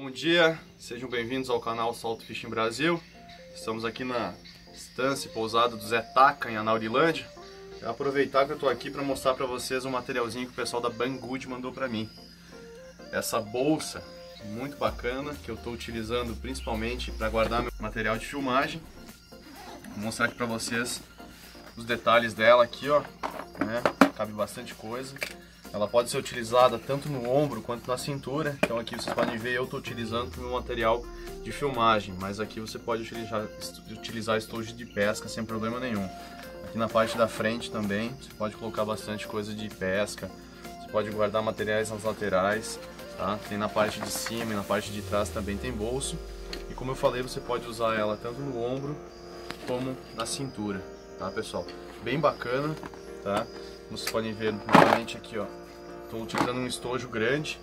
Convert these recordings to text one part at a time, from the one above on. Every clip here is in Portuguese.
bom dia, sejam bem-vindos ao canal Salto Fishing Brasil. Estamos aqui na estância e pousada do Zé Taca, em Anaurilândia. Vou aproveitar que eu estou aqui para mostrar para vocês um materialzinho que o pessoal da Banggood mandou para mim. Essa bolsa muito bacana que eu estou utilizando principalmente para guardar meu material de filmagem. Vou mostrar aqui para vocês os detalhes dela aqui, ó, né? Cabe bastante coisa. Ela pode ser utilizada tanto no ombro quanto na cintura. Então aqui vocês podem ver, eu estou utilizando o meu material de filmagem, mas aqui você pode utilizar estojo de pesca sem problema nenhum. Aqui na parte da frente também você pode colocar bastante coisa de pesca, você pode guardar materiais nas laterais, tá? Tem na parte de cima e na parte de trás também tem bolso. E como eu falei, você pode usar ela tanto no ombro como na cintura, tá pessoal? Bem bacana, tá? Como vocês podem ver novamente aqui, ó, estou utilizando um estojo grande,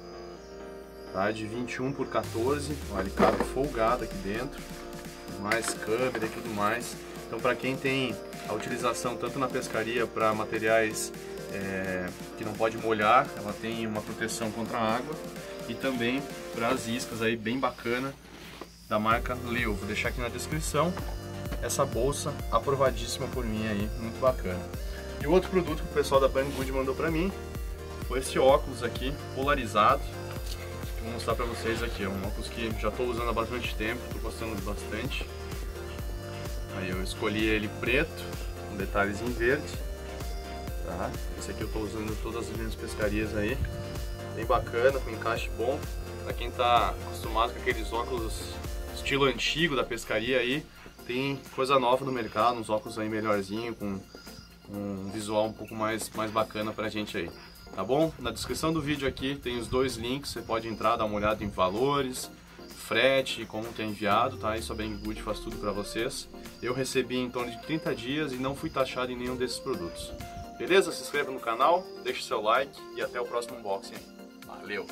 tá, de 21 por 14, ó, ele cabe folgado aqui dentro, mais câmera e tudo mais. Então para quem tem a utilização tanto na pescaria para materiais que não pode molhar, ela tem uma proteção contra a água, e também para as iscas aí, bem bacana, da marca Leo. Vou deixar aqui na descrição essa bolsa aprovadíssima por mim aí, muito bacana. E o outro produto que o pessoal da Banggood mandou pra mim foi esse óculos aqui, polarizado. Vou mostrar pra vocês aqui, é um óculos que já estou usando há bastante tempo, estou gostando bastante. Aí eu escolhi ele preto, com detalhes em verde, tá? Esse aqui eu estou usando em todas as minhas pescarias aí. Bem bacana, com encaixe bom. Pra quem tá acostumado com aqueles óculos estilo antigo da pescaria aí, tem coisa nova no mercado, uns óculos aí melhorzinho, com um visual um pouco mais bacana pra gente aí, tá bom? Na descrição do vídeo aqui tem os dois links, você pode entrar, dar uma olhada em valores, frete, como que é enviado, tá? Isso a Banggood faz tudo pra vocês. Eu recebi em torno de 30 dias e não fui taxado em nenhum desses produtos. Beleza? Se inscreva no canal, deixa o seu like e até o próximo unboxing. Valeu!